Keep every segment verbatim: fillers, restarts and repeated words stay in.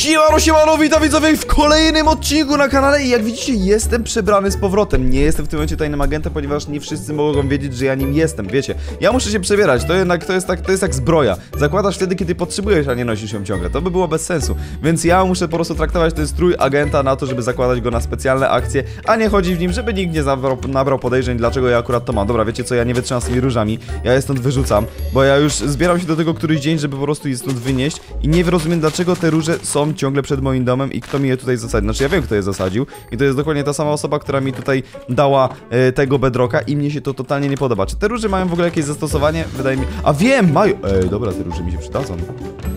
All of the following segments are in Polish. Siemano, siemano, witam widzowie w kolejnym odcinku na kanale. I jak widzicie, jestem przebrany z powrotem. Nie jestem w tym momencie tajnym agentem, ponieważ nie wszyscy mogą wiedzieć, że ja nim jestem, wiecie. Ja muszę się przebierać, to jednak to jest tak, to jest jak zbroja. Zakładasz wtedy, kiedy potrzebujesz, a nie nosisz ją ciągle. To by było bez sensu, więc ja muszę po prostu traktować ten strój agenta na to, żeby zakładać go na specjalne akcje, a nie chodzi w nim, żeby nikt nie zabrał, nabrał podejrzeń, dlaczego ja akurat to mam. Dobra, wiecie co, ja nie wytrzymam z tymi różami, ja je stąd wyrzucam, bo ja już zbieram się do tego któryś dzień, żeby po prostu je stąd wynieść. I nie rozumiem, dlaczego te róże są ciągle przed moim domem i kto mi je tutaj zasadził. Znaczy ja wiem, kto je zasadził i to jest dokładnie ta sama osoba, która mi tutaj dała e, tego bedrocka i mnie się to totalnie nie podoba. Czy te róże mają w ogóle jakieś zastosowanie? Wydaje mi... A wiem, mają... Ej, dobra, te róże mi się przydadzą.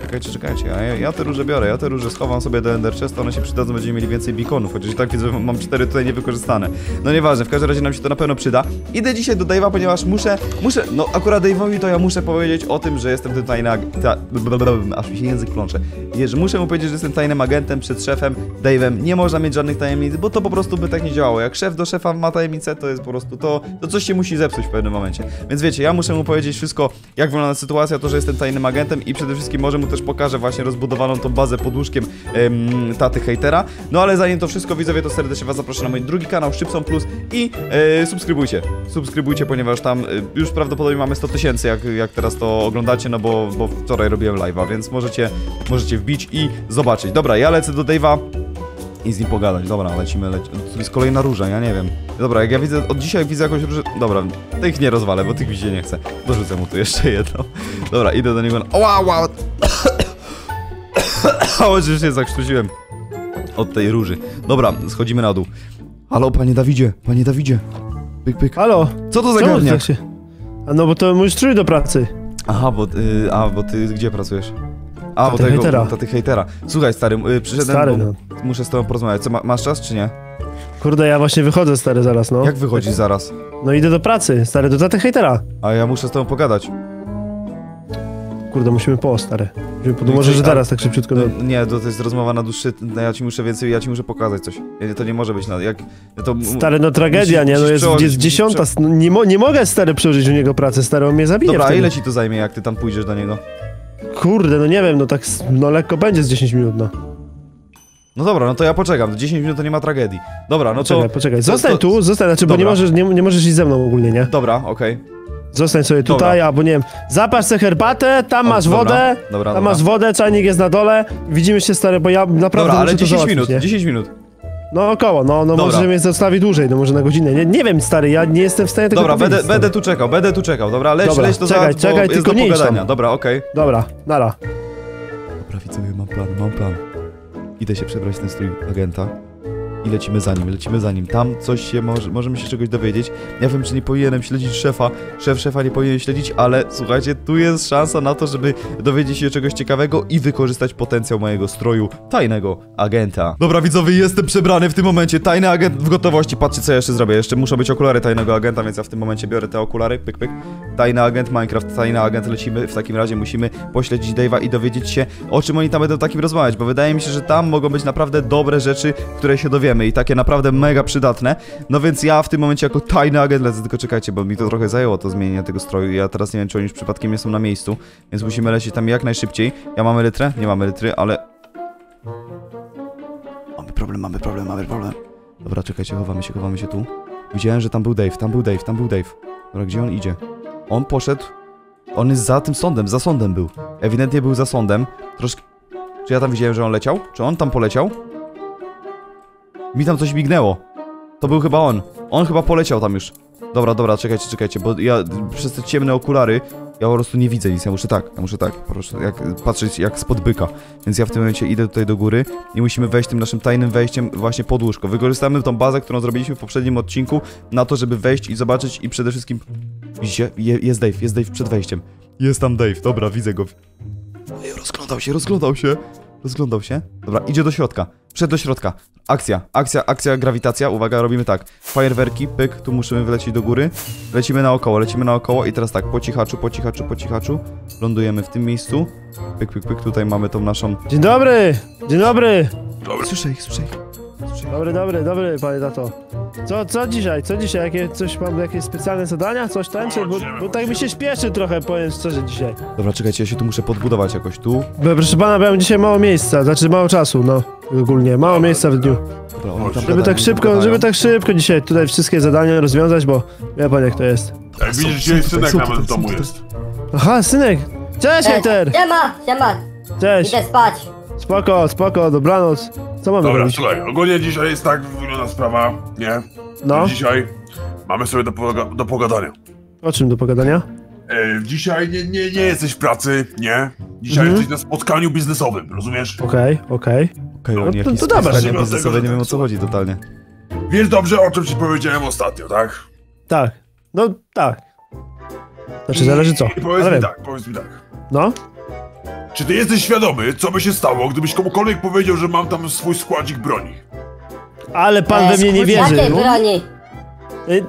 Czekajcie, czekajcie, ja, ja te róże biorę, ja te róże schowam sobie do Ender Chest, one się przydadzą, będziemy mieli więcej beaconów, chociaż i tak widzę, że mam cztery tutaj niewykorzystane. No nieważne, w każdym razie nam się to na pewno przyda. Idę dzisiaj do Dave'a, ponieważ muszę, muszę, no akurat Dave'owi to ja muszę powiedzieć o tym, że jestem tutaj na... Ta... Aż mi się język plącze. Jeż, muszę mu powiedzieć, że jestem tajnym agentem przed szefem Dave'em. Nie można mieć żadnych tajemnic, bo to po prostu by tak nie działało. Jak szef do szefa ma tajemnicę, to jest po prostu to, to coś się musi zepsuć w pewnym momencie. Więc wiecie, ja muszę mu powiedzieć wszystko, jak wygląda sytuacja, to, że jestem tajnym agentem i przede wszystkim może mu też pokażę właśnie rozbudowaną tą bazę pod łóżkiem ym, taty hejtera. No ale zanim to wszystko, widzowie, to serdecznie was zapraszam na mój drugi kanał, Szczypson Plus i yy, subskrybujcie. Subskrybujcie, ponieważ tam yy, już prawdopodobnie mamy sto tysięcy, jak, jak teraz to oglądacie, no bo, bo wczoraj robiłem live'a, więc możecie, możecie wbić i zobaczyć. Dobra, ja lecę do Dave'a i z nim pogadać. Dobra, lecimy, lecimy. To jest kolejna róża, ja nie wiem. Dobra, jak ja widzę, od dzisiaj widzę jakąś różę... Dobra, tych nie rozwalę, bo tych widzieć nie chcę. Dorzucę mu tu jeszcze jedną. Dobra, idę do niego na... Oła, oła! O, już się zakrztusiłem od tej róży. Dobra, schodzimy na dół. Halo, panie Dawidzie, panie Dawidzie. Pyk, pyk. Halo! Co to za garniak? A no, bo to mój strój do pracy. Aha, bo, y, a, bo ty gdzie pracujesz? A, bo tego taty hejtera. Słuchaj, stary, yy, przyszedłem, stary, no. Muszę z tobą porozmawiać. Co, ma, masz czas, czy nie? Kurde, ja właśnie wychodzę, stary, zaraz, no. Jak wychodzisz zaraz? No idę do pracy, stary, do taty hejtera. A ja muszę z tobą pogadać. Kurde, musimy po, stary. Musimy, może, że teraz tak szybciutko... No, do... Nie, to jest rozmowa na dłuższy... Ja ci muszę więcej, ja ci muszę pokazać coś. To nie może być na... Jak, to... Stary, no tragedia, musisz, nie? No jest, przełożyć, jest dziesiąta... Prze... No, nie, mo nie mogę, stary, przełożyć u niego pracy, stary, on mnie zabije. Dobra, a ile ci to zajmie, jak ty tam pójdziesz do niego? Kurde, no nie wiem, no tak, no lekko będzie z dziesięć minut, no. No dobra, no to ja poczekam, dziesięć minut to nie ma tragedii. Dobra, no poczekaj, to... Poczekaj, zostań to, to... tu, zostań, znaczy, dobra. Bo nie możesz, nie, nie możesz iść ze mną ogólnie, nie? Dobra, okej. Okay. Zostań sobie tutaj, dobra. Albo nie wiem, zapasz sobie herbatę, tam o, masz dobra, wodę, dobra, tam dobra. Masz wodę, czajnik jest na dole, widzimy się, stary, bo ja naprawdę dobra, ale muszę dziesięć minut, nie? dziesięć minut. No około, no, no może mnie zostawi dłużej, no może na godzinę, nie, nie wiem, stary, ja nie jestem w stanie tego dobra, powiedzieć. Dobra, będę, będę tu czekał, będę tu czekał, dobra, leć, dobra, leć to czekaj, za, czekaj, tylko nie idź tam. Dobra, okej. Okay. Dobra, nara. Dobra, widzowie, mam plan, mam plan. Idę się przebrać w ten strój agenta. I lecimy za nim, lecimy za nim. Tam coś się, może, możemy się czegoś dowiedzieć. Ja wiem, czy nie powinienem śledzić szefa. Szef szefa nie powinien śledzić, ale słuchajcie, tu jest szansa na to, żeby dowiedzieć się czegoś ciekawego i wykorzystać potencjał mojego stroju tajnego agenta. Dobra, widzowie, jestem przebrany w tym momencie. Tajny agent w gotowości. Patrzcie, co ja jeszcze zrobię. Jeszcze muszą być okulary tajnego agenta, więc ja w tym momencie biorę te okulary. Pyk, pyk. Tajny agent Minecraft, tajny agent. Lecimy. W takim razie musimy pośledzić Dave'a i dowiedzieć się, o czym oni tam będą takim rozmawiać, bo wydaje mi się, że tam mogą być naprawdę dobre rzeczy, które się dowiedzą. I takie naprawdę mega przydatne. No więc ja w tym momencie jako tajny agent lecę, tylko czekajcie, bo mi to trochę zajęło to zmienienie tego stroju. Ja teraz nie wiem, czy oni już przypadkiem nie są na miejscu, więc musimy lecieć tam jak najszybciej. Ja mamy litrę? Nie mamy litry, ale... Mamy problem, mamy problem, mamy problem. Dobra, czekajcie, chowamy się, chowamy się tu. Widziałem, że tam był Dave, tam był Dave, tam był Dave. Dobra, gdzie on idzie? On poszedł... On jest za tym sądem, za sądem był. Ewidentnie był za sądem. Troszkę... Czy ja tam widziałem, że on leciał? Czy on tam poleciał? Mi tam coś mignęło. To był chyba on. On chyba poleciał tam już. Dobra, dobra, czekajcie, czekajcie, bo ja przez te ciemne okulary ja po prostu nie widzę nic. Ja muszę tak, ja muszę tak, proszę, jak, patrzeć jak spod byka. Więc ja w tym momencie idę tutaj do góry i musimy wejść tym naszym tajnym wejściem właśnie pod łóżko. Wykorzystamy tą bazę, którą zrobiliśmy w poprzednim odcinku na to, żeby wejść i zobaczyć i przede wszystkim... Widzicie? Je, jest Dave, jest Dave przed wejściem. Jest tam Dave, dobra, widzę go. Ej, rozglądał się, rozglądał się. Rozglądał się. Dobra, idzie do środka. Przed do środka. Akcja, akcja, akcja, grawitacja. Uwaga, robimy tak. Fajerwerki, pyk, tu musimy wylecieć do góry. Lecimy naokoło, lecimy naokoło i teraz tak, po cichaczu, po cichaczu, po cichaczu. Lądujemy w tym miejscu. Pyk, pyk, pyk, tutaj mamy tą naszą... Dzień dobry! Dzień dobry! Dobry. Słyszę ich, słyszę ich. Słyszę ich. Dobry, dobry, dobry, panie tato. Co, co dzisiaj? Co dzisiaj? Jakie, coś mam, jakieś specjalne zadania? Coś tam? Bo, bo tak mi się śpieszy trochę, powiem szczerze dzisiaj. Dobra, czekajcie, ja się tu muszę podbudować jakoś tu. Bo, proszę pana, miałem dzisiaj mało miejsca, znaczy mało czasu, no. Ogólnie, mało miejsca w dniu. Dobra, on tam żeby tak szybko, żeby tak szybko dzisiaj tutaj wszystkie zadania rozwiązać, bo wie pan jak to jest. Jak widzisz, dzisiaj synek nawet w domu jest. Aha, synek! Cześć, Hejter! Siema, siema! Cześć! Idę spać! Spoko, spoko, dobranoc. Co mamy Dobra, robić? Słuchaj, ogólnie dzisiaj jest tak wygląda sprawa, nie? No. Dzisiaj mamy sobie do, do pogadania. O czym do pogadania? E, dzisiaj nie, nie, nie jesteś w pracy, nie? Dzisiaj mhm. jesteś na spotkaniu biznesowym, rozumiesz? Okej, okej. Okej, to dobra, że biznesowe, nie wiem o co chodzi totalnie. Wiesz dobrze, o czym ci powiedziałem ostatnio, tak? Tak, no tak. Znaczy, zależy co. I powiedz Ale mi wiem. tak, powiedz mi tak. No? Czy ty jesteś świadomy, co by się stało, gdybyś komukolwiek powiedział, że mam tam swój składzik broni? Ale pan eee, we mnie nie wierzy. Jakiej broni? Y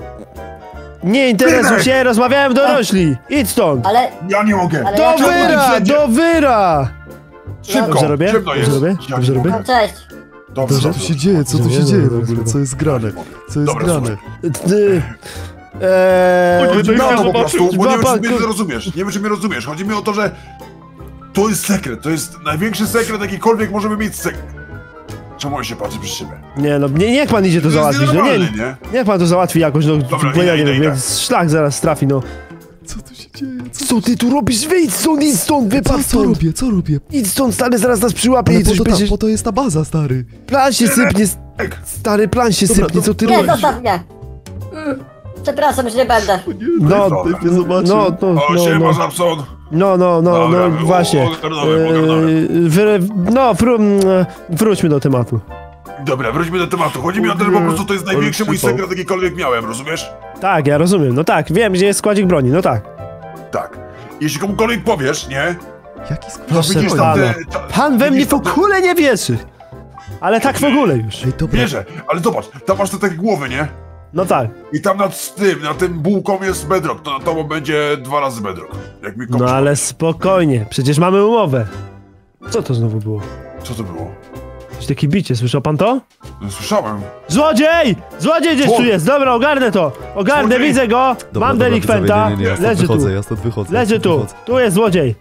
nie interesuj się, rozmawiałem dorośli. Idź stąd. Ale... Ja nie mogę. Ale do wyra, do wyra! Szybko, dobrze robię? Szybko jest. Dobrze robię? Dobrze robię? No, cześć. Dobrze, dobrze, co tu się dzieje? Co tu się dzieje w ogóle? Co jest grane? Co jest Dobra, grane? Eee... Chodź, no, po prostu, bo nie wiem, czy mnie rozumiesz. Nie wiem, czy mnie rozumiesz. Chodzi mi o to, że... To jest sekret, to jest największy sekret, jakikolwiek możemy mieć sekret. Czemu on się patrzy przy siebie? Nie no, nie, niech pan idzie to, to załatwić, no nie, nie? Niech pan to załatwi jakoś, no. Dobra, idę, ja nie idę, wiem, idę. Szlak zaraz trafi, no. Co tu się dzieje? Co, co ty tu robisz? Wyjdź stąd, idź stąd, wypadł stąd! Co robię, co robię? Idź stąd, stary, zaraz nas przyłapie i coś tam, będziesz... Po to jest ta baza, stary. Plan się sypnie, stary, plan się Dobra, sypnie, to... co ty nie, robisz? Nie, zostaw mnie! Przepraszam, już nie będę. No, no, no, no, no. O, siema, Szczypson. No, no, no, no, właśnie. No, wróćmy do tematu. Dobra, wróćmy do tematu. Chodzi mi o to, że po prostu to jest największy mój sekret, jakikolwiek miałem, rozumiesz? Tak, ja rozumiem. No tak, wiem, gdzie jest składzik broni, no tak. Tak. Jeśli komukolwiek powiesz, nie? Jaki składzik broni? Pan we mnie w ogóle nie wierzy. Ale tak w ogóle już. Wierzę, ale zobacz, tam masz te takie głowy, nie? No tak. I tam nad tym, na tym bułką jest bedrock, to na tobą będzie dwa razy bedrock. Jak mi komuś no ale chodzi. Spokojnie, przecież mamy umowę. Co to znowu było? Co to było? Jakieś takie bicie, słyszał pan to? No, słyszałem. Złodziej! Złodziej gdzieś tu jest, dobra, ogarnę to. Ogarnę, złodziej. Widzę go, dobra, mam dobra, delikwenta. Nie, nie, nie, ja leży wychodzę, tu, ja stąd wychodzę, leży tu, wychodzę. Tu jest złodziej.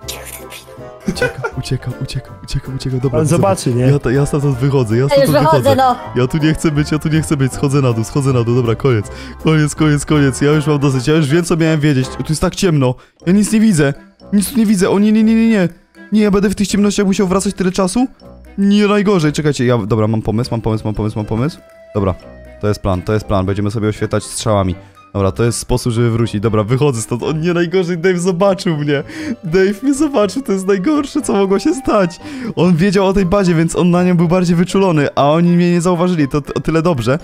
Ucieka, ucieka, ucieka, ucieka, ucieka, dobra. On zobaczy, nie? Ja, ta, ja stąd wychodzę, ja stąd wychodzę. wychodzę no. Ja tu nie chcę być, ja tu nie chcę być, schodzę na dół, schodzę na dół, dobra, koniec. Koniec, koniec, koniec, ja już mam dosyć, ja już wiem co miałem wiedzieć. Tu jest tak ciemno, ja nic nie widzę, nic tu nie widzę, o nie, nie, nie, nie, nie. Nie, ja będę w tych ciemnościach musiał wracać tyle czasu? Nie, najgorzej, czekajcie, ja, dobra, mam pomysł, mam pomysł, mam pomysł, mam pomysł. Dobra, to jest plan, to jest plan, będziemy sobie oświetlać strzałami. Dobra, to jest sposób, żeby wrócić. Dobra, wychodzę stąd. On nie najgorzej, Dave zobaczył mnie. Dave mnie zobaczył, to jest najgorsze, co mogło się stać. On wiedział o tej bazie, więc on na nią był bardziej wyczulony, a oni mnie nie zauważyli, to o tyle dobrze.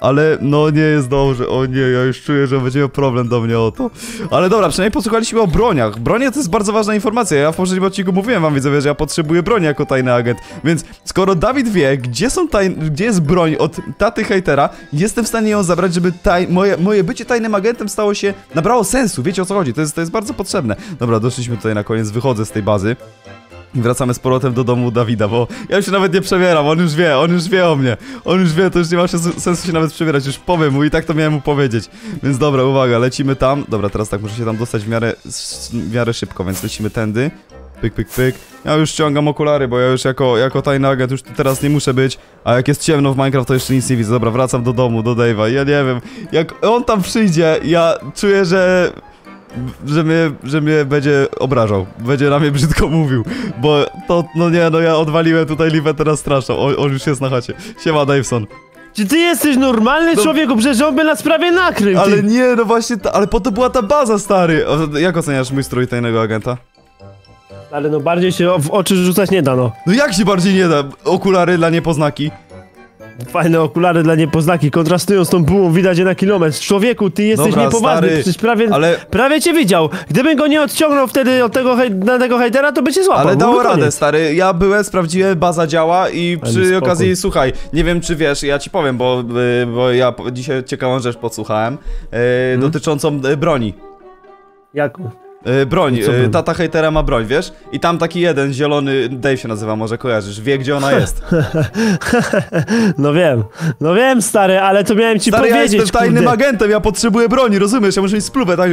Ale no nie jest dobrze, o nie, ja już czuję, że będzie miał problem do mnie o to. Ale dobra, przynajmniej posłuchaliśmy o broniach. Bronie to jest bardzo ważna informacja, ja w poprzednim odcinku mówiłem wam widzowie, że ja potrzebuję broni jako tajny agent. Więc skoro Dawid wie, gdzie są taj... gdzie jest broń od taty hejtera, jestem w stanie ją zabrać, żeby taj... moje, moje bycie tajnym agentem stało się, nabrało sensu, wiecie o co chodzi, to jest, to jest bardzo potrzebne. Dobra, doszliśmy tutaj na koniec, wychodzę z tej bazy. I wracamy z powrotem do domu Dawida, bo ja już się nawet nie przebieram, on już wie, on już wie o mnie. On już wie, to już nie ma sensu się nawet przebierać, już powiem mu i tak to miałem mu powiedzieć. Więc dobra, uwaga, lecimy tam. Dobra, teraz tak, muszę się tam dostać w miarę, w miarę szybko, więc lecimy tędy. Pyk, pyk, pyk. Ja już ściągam okulary, bo ja już jako, jako tajny agent już tu teraz nie muszę być. A jak jest ciemno w Minecraft, to jeszcze nic nie widzę. Dobra, wracam do domu, do Dave'a, ja nie wiem. Jak on tam przyjdzie, ja czuję, że... Że mnie, że mnie będzie obrażał, będzie na mnie brzydko mówił, bo to, no nie, no ja odwaliłem tutaj liwę, teraz straszną, on, on już jest na chacie. Siema, Daveson. Czy ty jesteś normalny no, człowieku, przecież on by nas prawie nakrył. Ale ty. Nie, no właśnie, ta, ale po to była ta baza, stary. Jak oceniasz mój strój tajnego agenta? Ale no bardziej się w oczy rzucać nie da, no. No jak się bardziej nie da? Okulary dla niepoznaki. Fajne okulary dla niepoznaki, kontrastują z tą bułą, widać je na kilometr. Człowieku, ty jesteś dobra, niepoważny, stary, przecież prawie, ale... prawie cię widział. Gdybym go nie odciągnął wtedy od tego, hej, na tego hejtera, to by cię złapał. Ale dało radę, stary, ja byłem, sprawdziłem, baza działa i przy ale okazji, spokój. Słuchaj, nie wiem czy wiesz, ja ci powiem, bo, bo ja dzisiaj ciekawą rzecz podsłuchałem, yy, hmm? dotyczącą broni. Jaką? Yy, broń, yy, tata hejtera ma broń, wiesz? I tam taki jeden zielony, Dave się nazywa, może kojarzysz, wie gdzie ona jest. No wiem, no wiem stary, ale to miałem ci stary, powiedzieć. Ja jestem tajnym kurde. agentem, ja potrzebuję broni, rozumiesz? Ja muszę mieć spluwę, tak?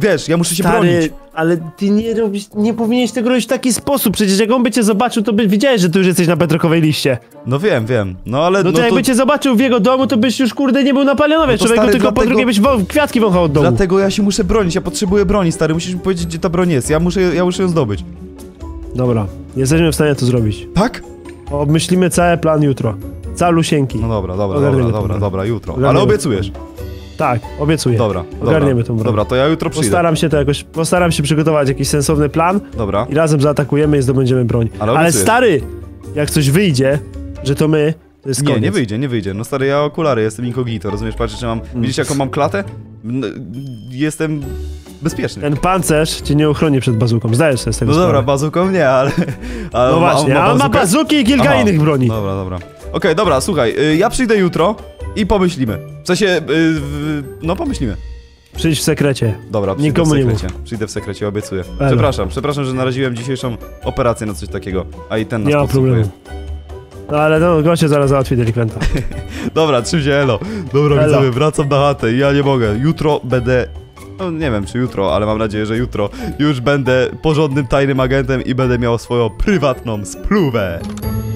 Wiesz, ja muszę się stary, bronić. Ale ty nie robisz, nie powinieneś tego robić w taki sposób, przecież jak on by cię zobaczył, to by wiedziałeś, że ty już jesteś na bedrockowej liście. No wiem, wiem, no ale... No to no jakby to... cię zobaczył w jego domu, to byś już kurde nie był na palionowie, no człowieku, stary, tylko dlatego... po drugie byś wą... kwiatki wąchał od domu. Dlatego ja się muszę bronić, ja potrzebuję broni, stary, musisz mi powiedzieć, gdzie ta broń jest, ja muszę, ja muszę ją zdobyć. Dobra, jesteśmy w stanie to zrobić. Tak? Obmyślimy cały plan jutro, calusieńki. No dobra, dobra, dobra, dobra, dobra, dobra, jutro, Ogarniemy. ale obiecujesz. Tak, obiecuję. Dobra, ogarniemy tą broń. Dobra, to ja jutro przyjdę. Postaram się to jakoś, postaram się przygotować jakiś sensowny plan. Dobra. I razem zaatakujemy i zdobędziemy broń. Ale, Ale stary, jak coś wyjdzie, że to my, to jest koniec. Nie, nie wyjdzie, nie wyjdzie. No stary, ja okulary, jestem incognito, rozumiesz? Patrz, czy mam, mm. widzisz jaką mam klatę? Jestem... bezpieczny. Ten pancerz cię nie ochroni przed bazuką, zdajesz sobie z tego No sprawę. Dobra, bazuką nie, ale... ale no on ma, właśnie, on ma, on ma bazuki i kilka Aha, innych broni. Dobra, dobra. Okej, okay, dobra, słuchaj, y, ja przyjdę jutro i pomyślimy. W sensie, y, y, no pomyślimy. Przyjdź w sekrecie. Dobra, przyjdę Nikomu w sekrecie. Nie przyjdę w sekrecie, obiecuję. Elo. Przepraszam, przepraszam, że naraziłem dzisiejszą operację na coś takiego, a i ten nas Nie ma problemu. No ale no, goście zaraz załatwi delikwenta. Dobra, trzym się, elo. Dobra, widzowie, wracam na chatę, ja nie mogę. Jutro będę... No nie wiem czy jutro, ale mam nadzieję, że jutro już będę porządnym tajnym agentem i będę miał swoją prywatną spluwę.